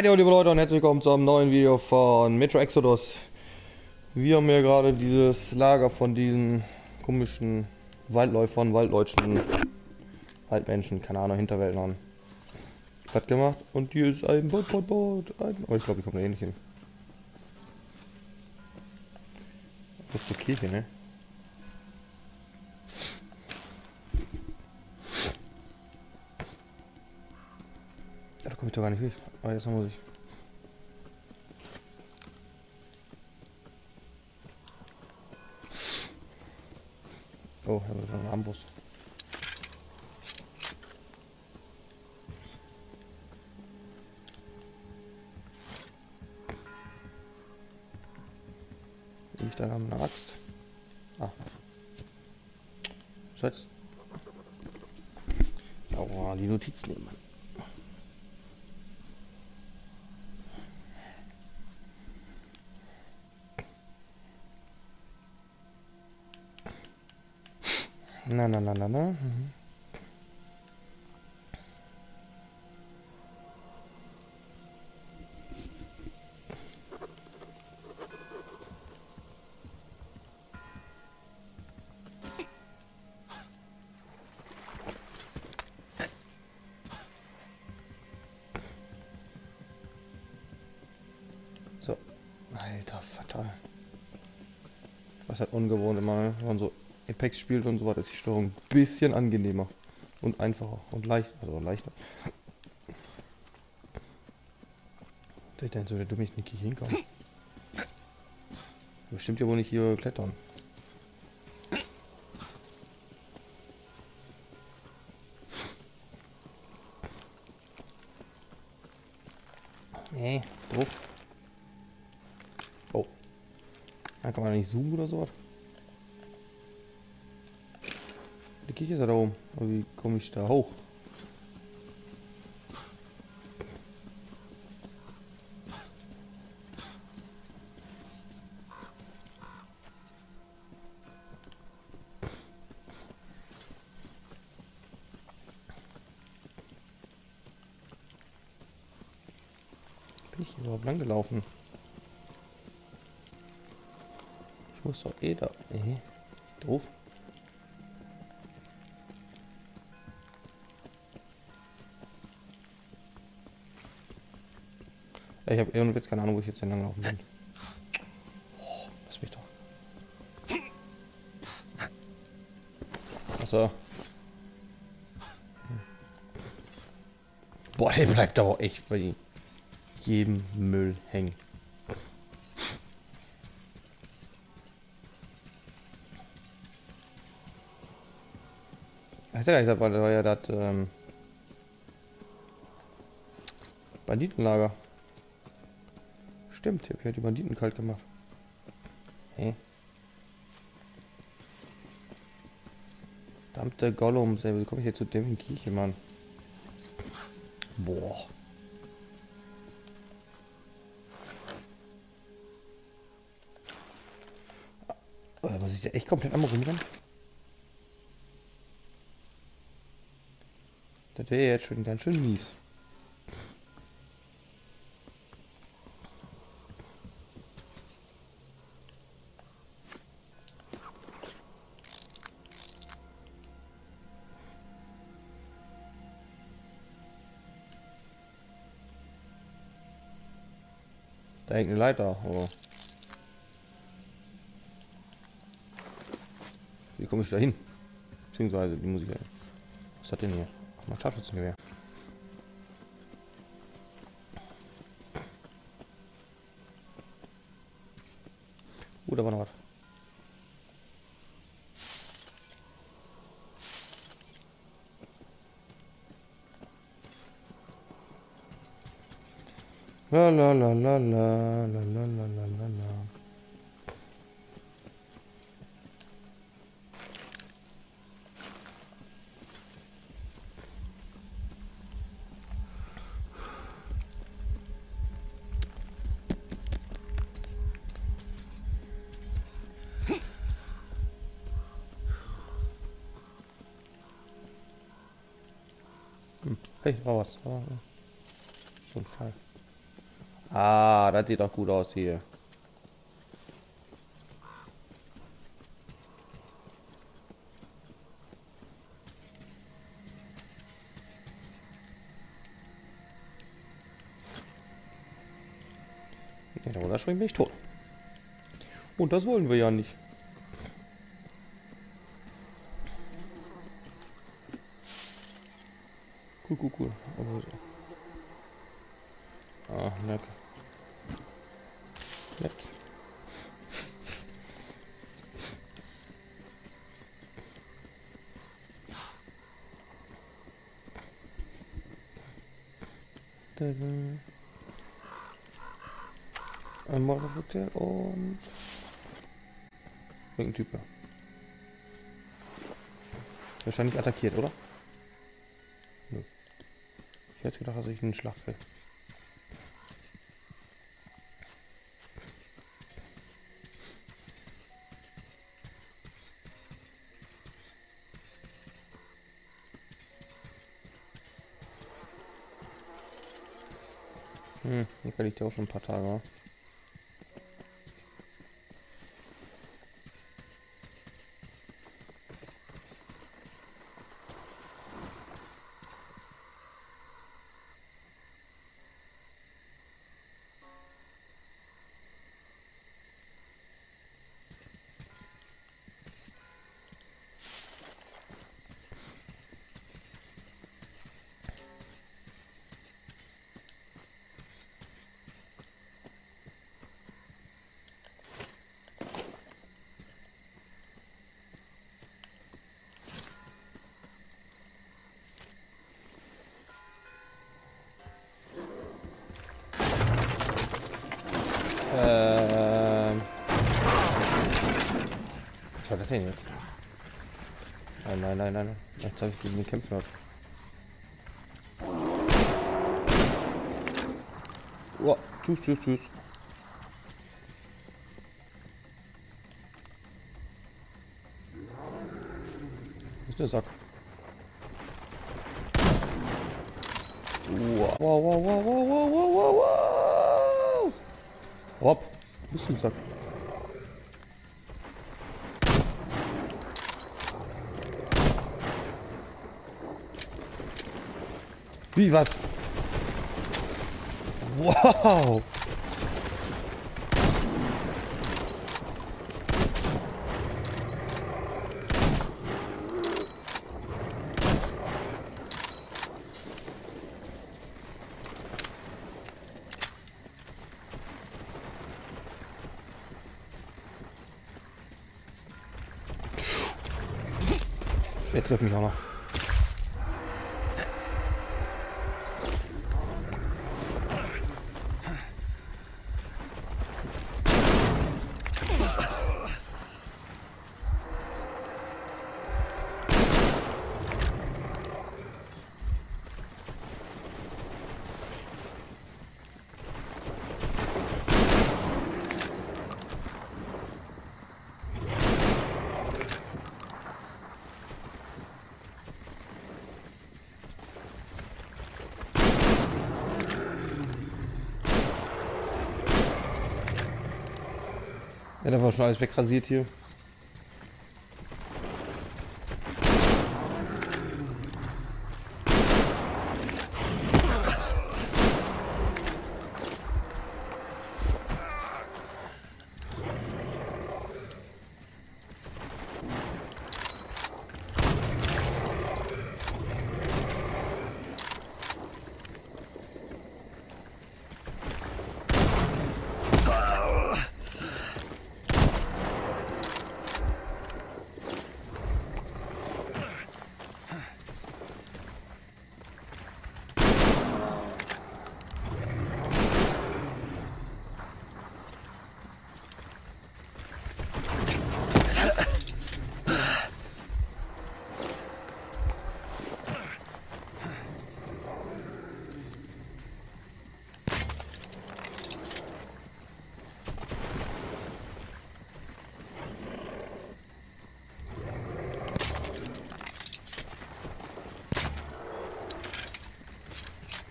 Hi liebe Leute und herzlich willkommen zu einem neuen Video von Metro Exodus. Wir haben hier gerade dieses Lager von diesen komischen Waldläufern, Waldleutschen, Waldmenschen, keine Ahnung, Hinterwäldlern hat gemacht und hier ist ein Boot. Oh, ich glaube, ich komme da eh nicht hin. Das ist die Kirche, ne? Ja, da komme ich doch gar nicht hin. Aber jetzt muss ich. Oh, da ist noch ein Amboss. Ich da habe eine Axt. Ah. Scheiße. Aua, die Notizen nehmen. Na. Mhm. So, alter Vater. Was halt ungewohnt immer, wenn man so Apex spielt und so weiter, ist die Steuerung ein bisschen angenehmer und einfacher und leicht, also leichter. Ich denke, so der dumme ich nicht hinkommen. Bestimmt ja wohl nicht hier klettern. Nee, doof. Oh. Da kann man nicht zoomen oder so was. Die Kirche ist da oben, aber wie komme ich da hoch? Bin ich hier überhaupt lang gelaufen? Ich muss doch eh da. Nee, doof. Ich habe irgendwie jetzt keine Ahnung, wo ich jetzt lang laufen bin. Oh, lass mich doch. Achso. Boah, der bleibt aber echt bei jedem Müll hängen. Ich weiß ja gar nicht, das war ja das Banditenlager. Stimmt, ich habe ja die Banditen kalt gemacht. Hey. Verdammte Gollum, wie komme ich jetzt zu dem Kirche, Mann? Boah. Aber muss ich da echt komplett am rumrennen? Das wäre jetzt schon ganz schön mies. Da hängt eine Leiter. Oh. Wie komme ich da hin? Beziehungsweise, wie muss ich da hin? Was hat denn hier? Ach, mein Scharfschützengewehr. Oh, da war noch was. La la la la la la la la la la la. Hey, war was? So ein Fall. Ah, das sieht doch gut aus hier. Wenn ich runterspringe, bin ich tot. Und das wollen wir ja nicht. Cool, cool, cool. Ah, nett. Nett. Ein Mörderhotel und irgendein Typ. Wahrscheinlich attackiert, oder? Nö. Ich hätte gedacht, dass ich einen Schlag kriege. Da liegt ja auch schon ein paar Tage. Was war das denn jetzt? Nein, nein, nein, nein. Jetzt habe ich gegen den Kämpfen ab. Oh, tschüss, tschüss, tschüss. Das ist der Sack. Wow, wow, wow, wow, wow, wow, wow, wow. Hopp, bist du im Sack. Wie, was? Wow! Er trifft mich auch noch. Er hat einfach schon alles wegrasiert hier.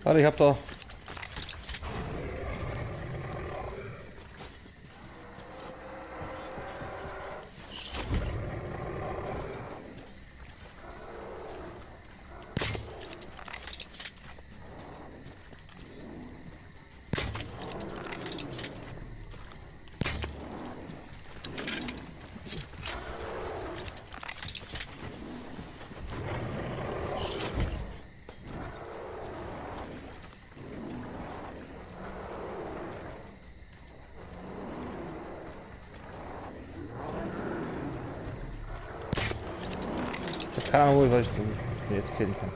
Warte, ich hab da. Keine Ahnung, weil ich den jetzt killen kann.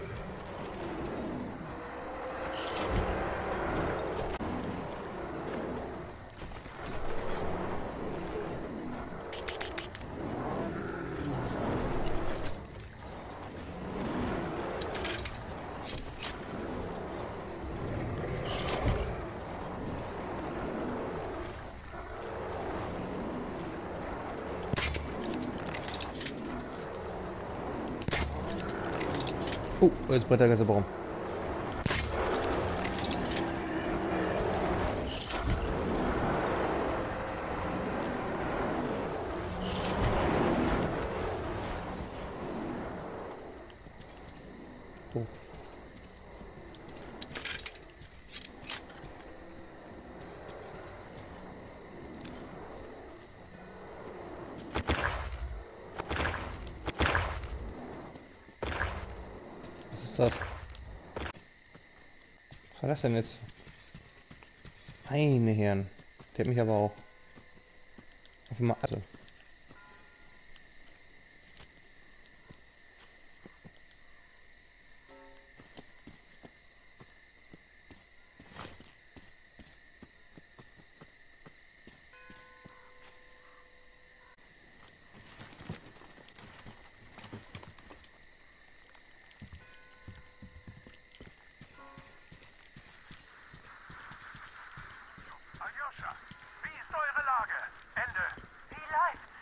Oh, jetzt brennt der ganze Baum. Oh. Was war das denn jetzt? Meine Herren. Der hat mich aber auch auf einmal. Also. Wie ist eure Lage? Ende. Wie läuft's?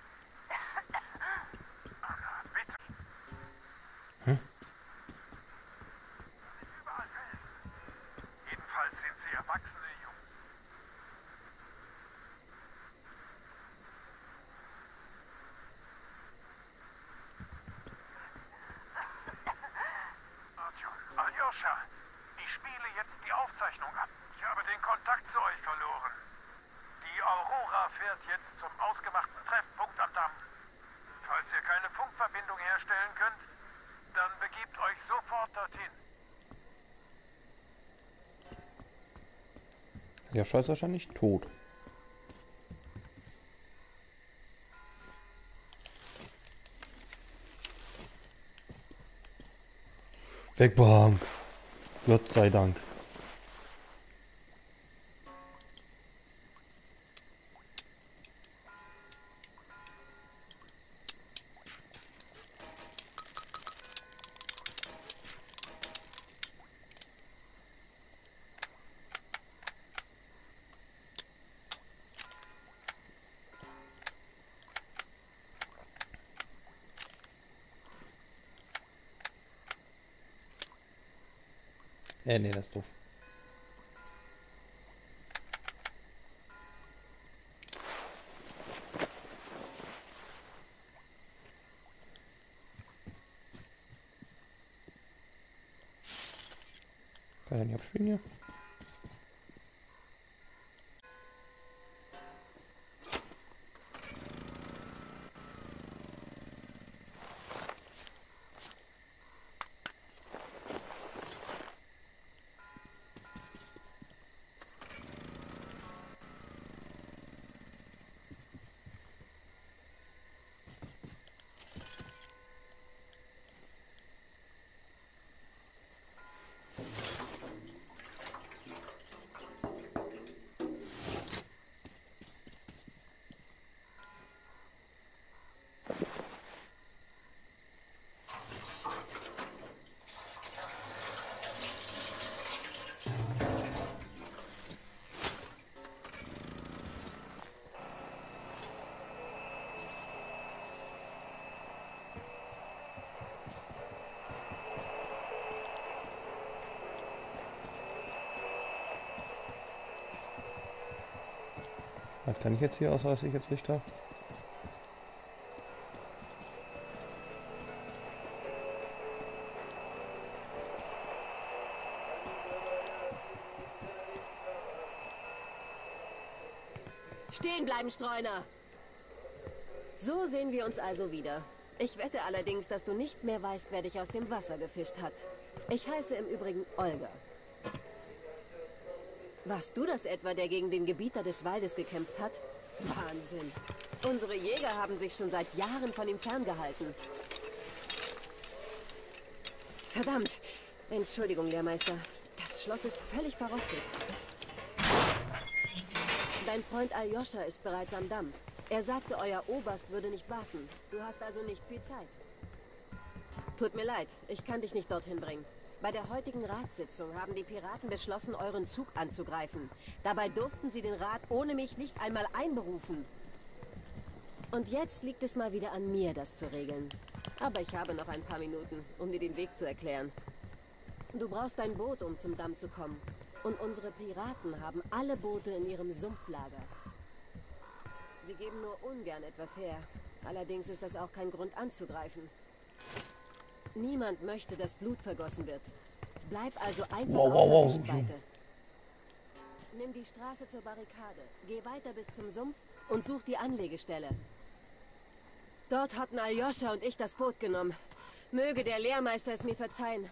Olga, bitte. Hm? Überall helfen. Jedenfalls sind sie erwachsene Jungs. Aljoscha, ich spiele jetzt die Aufzeichnung ab. Ich habe den Kontakt zu euch verloren. Die Aurora fährt jetzt zum ausgemachten Treffpunkt am Damm. Falls ihr keine Funkverbindung herstellen könnt, dann begebt euch sofort dorthin. Ja, scheiß wahrscheinlich tot. Wegbam. Gott sei Dank. Nee, das ist doof. Kann ich nicht abspielen hier? Was kann ich jetzt hier, außer dass ich jetzt nicht darf? Stehen bleiben, Streuner! So sehen wir uns also wieder. Ich wette allerdings, dass du nicht mehr weißt, wer dich aus dem Wasser gefischt hat. Ich heiße im Übrigen Olga. Warst du das etwa, der gegen den Gebieter des Waldes gekämpft hat? Wahnsinn! Unsere Jäger haben sich schon seit Jahren von ihm ferngehalten. Verdammt! Entschuldigung, Lehrmeister. Das Schloss ist völlig verrostet. Dein Freund Aljoscha ist bereits am Damm. Er sagte, euer Oberst würde nicht warten. Du hast also nicht viel Zeit. Tut mir leid, ich kann dich nicht dorthin bringen. Bei der heutigen Ratssitzung haben die Piraten beschlossen, euren Zug anzugreifen. Dabei durften sie den Rat ohne mich nicht einmal einberufen. Und jetzt liegt es mal wieder an mir, das zu regeln. Aber ich habe noch ein paar Minuten, um dir den Weg zu erklären. Du brauchst ein Boot, um zum Damm zu kommen. Und unsere Piraten haben alle Boote in ihrem Sumpflager. Sie geben nur ungern etwas her. Allerdings ist das auch kein Grund anzugreifen. Niemand möchte, dass Blut vergossen wird. Bleib also einfach außer Sichtweite. Nimm die Straße zur Barrikade, geh weiter bis zum Sumpf und such die Anlegestelle. Dort hatten Aljoscha und ich das Boot genommen. Möge der Lehrmeister es mir verzeihen.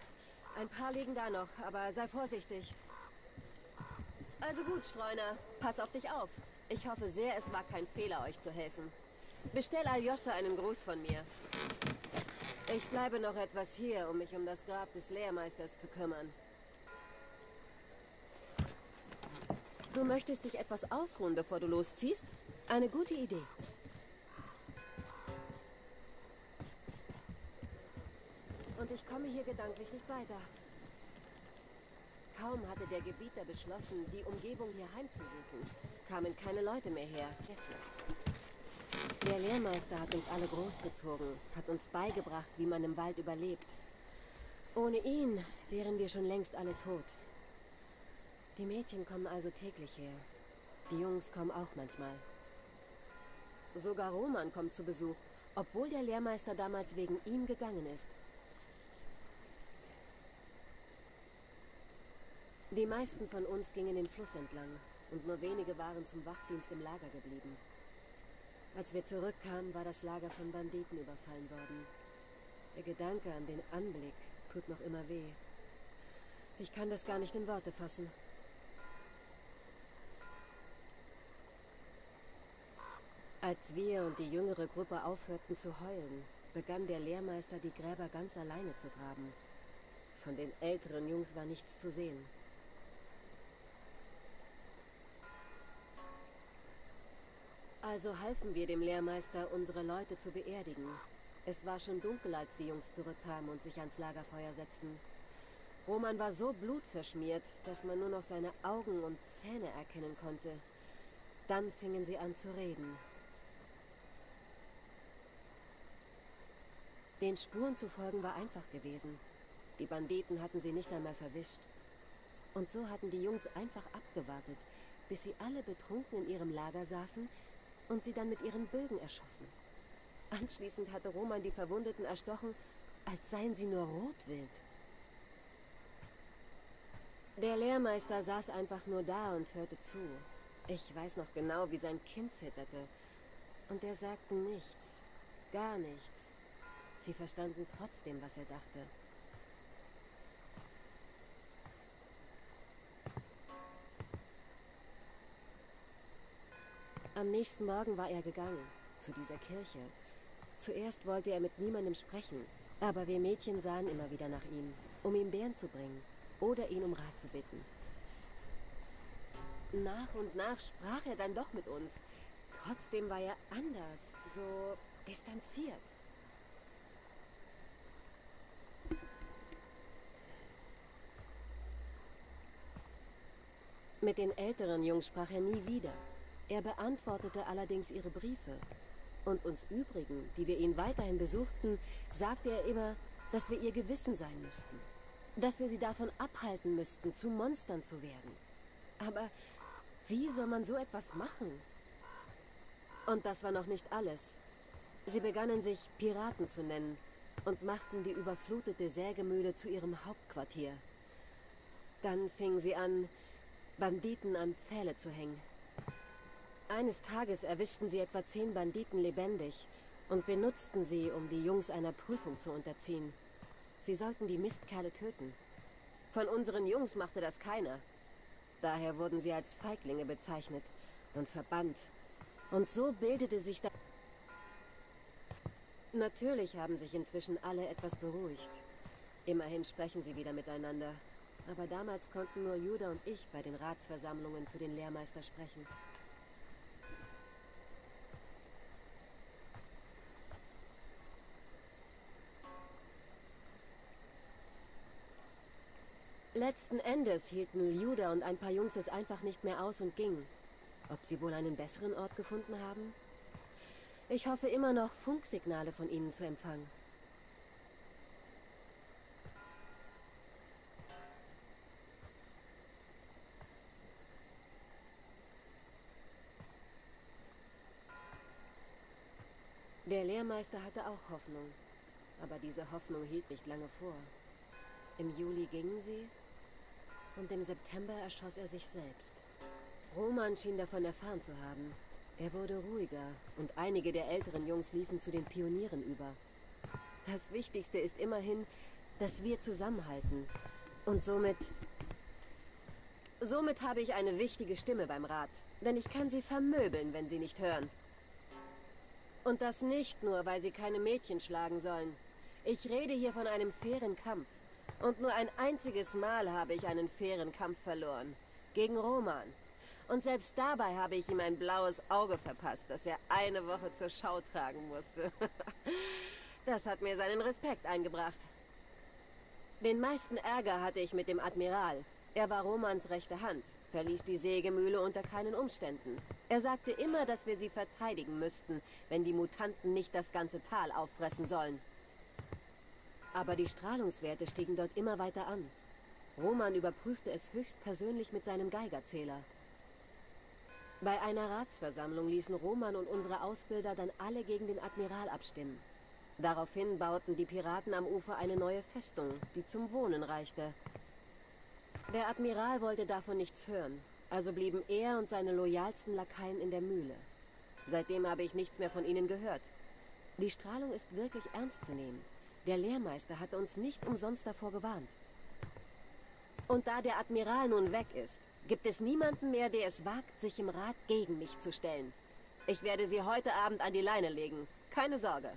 Ein paar liegen da noch, aber sei vorsichtig. Also gut, Streuner, pass auf dich auf. Ich hoffe sehr, es war kein Fehler, euch zu helfen. Bestell Aljoscha einen Gruß von mir. Ich bleibe noch etwas hier, um mich um das Grab des Lehrmeisters zu kümmern. Du möchtest dich etwas ausruhen, bevor du losziehst? Eine gute Idee. Und ich komme hier gedanklich nicht weiter. Kaum hatte der Gebieter beschlossen, die Umgebung hier heimzusuchen, kamen keine Leute mehr her. Der Lehrmeister hat uns alle großgezogen, hat uns beigebracht, wie man im Wald überlebt. Ohne ihn wären wir schon längst alle tot. Die Mädchen kommen also täglich her. Die Jungs kommen auch manchmal. Sogar Roman kommt zu Besuch, obwohl der Lehrmeister damals wegen ihm gegangen ist. Die meisten von uns gingen den Fluss entlang und nur wenige waren zum Wachdienst im Lager geblieben. Als wir zurückkamen, war das Lager von Banditen überfallen worden. Der Gedanke an den Anblick tut noch immer weh. Ich kann das gar nicht in Worte fassen. Als wir und die jüngere Gruppe aufhörten zu heulen, begann der Lehrmeister, die Gräber ganz alleine zu graben. Von den älteren Jungs war nichts zu sehen. Also halfen wir dem Lehrmeister, unsere Leute zu beerdigen. Es war schon dunkel, als die Jungs zurückkamen und sich ans Lagerfeuer setzten. Roman war so blutverschmiert, dass man nur noch seine Augen und Zähne erkennen konnte. Dann fingen sie an zu reden. Den Spuren zu folgen war einfach gewesen. Die Banditen hatten sie nicht einmal verwischt. Und so hatten die Jungs einfach abgewartet, bis sie alle betrunken in ihrem Lager saßen und sie dann mit ihren Bögen erschossen. Anschließend hatte Roman die Verwundeten erstochen, als seien sie nur rotwild. Der Lehrmeister saß einfach nur da und hörte zu. Ich weiß noch genau, wie sein Kinn zitterte. Und er sagte nichts, gar nichts. Sie verstanden trotzdem, was er dachte. Am nächsten Morgen war er gegangen, zu dieser Kirche. Zuerst wollte er mit niemandem sprechen, aber wir Mädchen sahen immer wieder nach ihm, um ihm Beeren zu bringen oder ihn um Rat zu bitten. Nach und nach sprach er dann doch mit uns. Trotzdem war er anders, so distanziert. Mit den älteren Jungs sprach er nie wieder. Er beantwortete allerdings ihre Briefe. Und uns Übrigen, die wir ihn weiterhin besuchten, sagte er immer, dass wir ihr Gewissen sein müssten. Dass wir sie davon abhalten müssten, zu Monstern zu werden. Aber wie soll man so etwas machen? Und das war noch nicht alles. Sie begannen sich Piraten zu nennen und machten die überflutete Sägemühle zu ihrem Hauptquartier. Dann fingen sie an, Banditen an Pfähle zu hängen. Eines Tages erwischten sie etwa 10 Banditen lebendig und benutzten sie, um die Jungs einer Prüfung zu unterziehen. Sie sollten die Mistkerle töten. Von unseren Jungs machte das keiner. Daher wurden sie als Feiglinge bezeichnet und verbannt. Und so bildete sich da... Natürlich haben sich inzwischen alle etwas beruhigt. Immerhin sprechen sie wieder miteinander. Aber damals konnten nur Juda und ich bei den Ratsversammlungen für den Lehrmeister sprechen. Letzten Endes hielten Juda und ein paar Jungs es einfach nicht mehr aus und gingen. Ob sie wohl einen besseren Ort gefunden haben? Ich hoffe immer noch, Funksignale von ihnen zu empfangen. Der Lehrmeister hatte auch Hoffnung, aber diese Hoffnung hielt nicht lange vor. Im Juli gingen sie. Und im September erschoss er sich selbst. Roman schien davon erfahren zu haben. Er wurde ruhiger und einige der älteren Jungs liefen zu den Pionieren über. Das Wichtigste ist immerhin, dass wir zusammenhalten. Und somit habe ich eine wichtige Stimme beim Rat. Denn ich kann sie vermöbeln, wenn sie nicht hören. Und das nicht nur, weil sie keine Mädchen schlagen sollen. Ich rede hier von einem fairen Kampf. Und nur ein einziges Mal habe ich einen fairen Kampf verloren. Gegen Roman. Und selbst dabei habe ich ihm ein blaues Auge verpasst, das er eine Woche zur Schau tragen musste. Das hat mir seinen Respekt eingebracht. Den meisten Ärger hatte ich mit dem Admiral. Er war Romans rechte Hand, verließ die Sägemühle unter keinen Umständen. Er sagte immer, dass wir sie verteidigen müssten, wenn die Mutanten nicht das ganze Tal auffressen sollen. Aber die Strahlungswerte stiegen dort immer weiter an. Roman überprüfte es höchstpersönlich mit seinem Geigerzähler. Bei einer Ratsversammlung ließen Roman und unsere Ausbilder dann alle gegen den Admiral abstimmen. Daraufhin bauten die Piraten am Ufer eine neue Festung, die zum Wohnen reichte. Der Admiral wollte davon nichts hören, also blieben er und seine loyalsten Lakaien in der Mühle. Seitdem habe ich nichts mehr von ihnen gehört. Die Strahlung ist wirklich ernst zu nehmen. Der Lehrmeister hatte uns nicht umsonst davor gewarnt. Und da der Admiral nun weg ist, gibt es niemanden mehr, der es wagt, sich im Rat gegen mich zu stellen. Ich werde sie heute Abend an die Leine legen. Keine Sorge.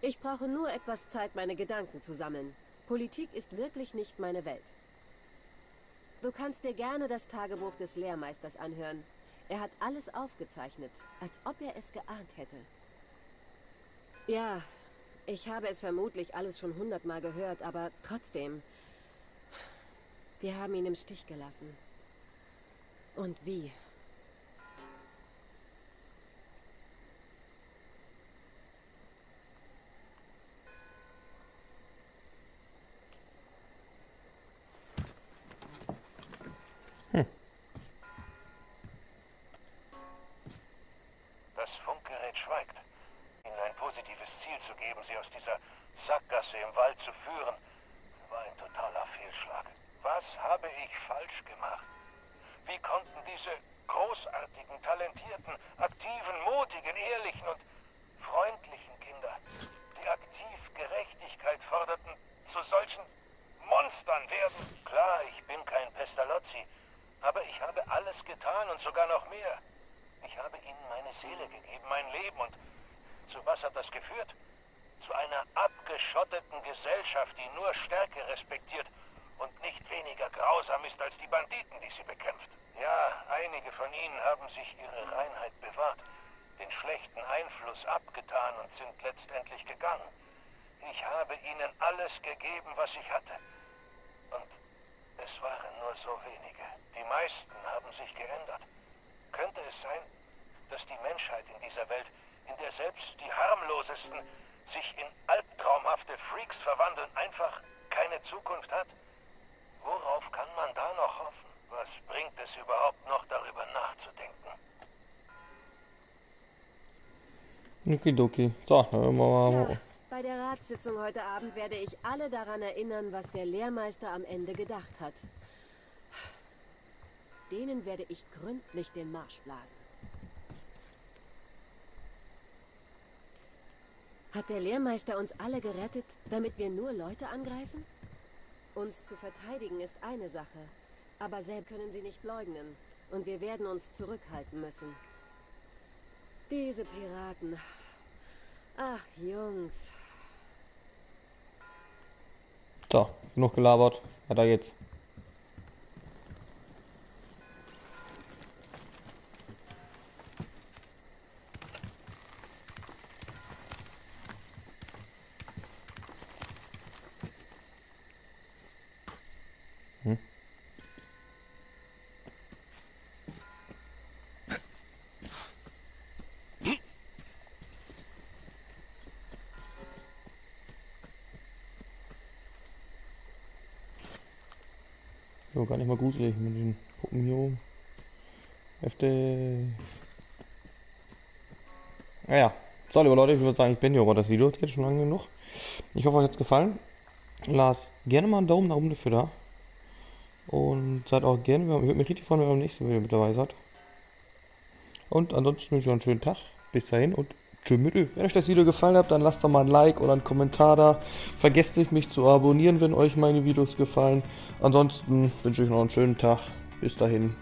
Ich brauche nur etwas Zeit, meine Gedanken zu sammeln. Politik ist wirklich nicht meine Welt. Du kannst dir gerne das Tagebuch des Lehrmeisters anhören. Er hat alles aufgezeichnet, als ob er es geahnt hätte. Ja... Ich habe es vermutlich alles schon 100-mal gehört, aber trotzdem. Wir haben ihn im Stich gelassen. Und wie? Das Funkgerät schweigt. Ein positives Ziel zu geben, sie aus dieser Sackgasse im Wald zu führen, war ein totaler Fehlschlag. Was habe ich falsch gemacht? Wie konnten diese großartigen, talentierten, aktiven, mutigen, ehrlichen und freundlichen Kinder, die aktiv Gerechtigkeit forderten, zu solchen Monstern werden? Klar, ich bin kein Pestalozzi, aber ich habe alles getan und sogar noch mehr. Ich habe ihnen meine Seele gegeben, mein Leben und... Zu was hat das geführt? Zu einer abgeschotteten Gesellschaft, die nur Stärke respektiert und nicht weniger grausam ist als die Banditen, die sie bekämpft. Ja, einige von ihnen haben sich ihre Reinheit bewahrt, den schlechten Einfluss abgetan und sind letztendlich gegangen. Ich habe ihnen alles gegeben, was ich hatte. Und es waren nur so wenige. Die meisten haben sich geändert. Könnte es sein, dass die Menschheit in dieser Welt... in der selbst die harmlosesten sich in albtraumhafte Freaks verwandeln, einfach keine Zukunft hat? Worauf kann man da noch hoffen? Was bringt es überhaupt noch, darüber nachzudenken? Okidoki. So, hören wir mal. Ja, bei der Ratssitzung heute Abend werde ich alle daran erinnern, was der Lehrmeister am Ende gedacht hat. Denen werde ich gründlich den Marsch blasen. Hat der Lehrmeister uns alle gerettet, damit wir nur Leute angreifen? Uns zu verteidigen ist eine Sache, aber selbst können sie nicht leugnen und wir werden uns zurückhalten müssen. Diese Piraten. Ach, Jungs. So, genug gelabert. Weiter geht's. So, gar nicht mal gruselig mit den Puppen hier oben. Heftig. Naja, so liebe Leute, ich würde sagen, ich bin hier über das Video. Das geht schon lange genug. Ich hoffe, euch hat es gefallen. Lasst gerne mal einen Daumen nach oben dafür da. Und seid auch gerne, ich würde mich richtig freuen, wenn ihr beim nächsten Video mit dabei seid. Und ansonsten wünsche ich euch einen schönen Tag. Bis dahin und tschö mit Ö. Wenn euch das Video gefallen hat, dann lasst doch mal ein Like oder einen Kommentar da. Vergesst nicht, mich zu abonnieren, wenn euch meine Videos gefallen. Ansonsten wünsche ich noch einen schönen Tag. Bis dahin.